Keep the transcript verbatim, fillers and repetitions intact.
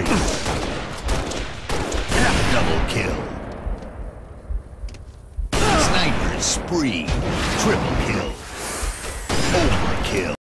spree. Double kill. Sniper spree. Triple kill. Overkill.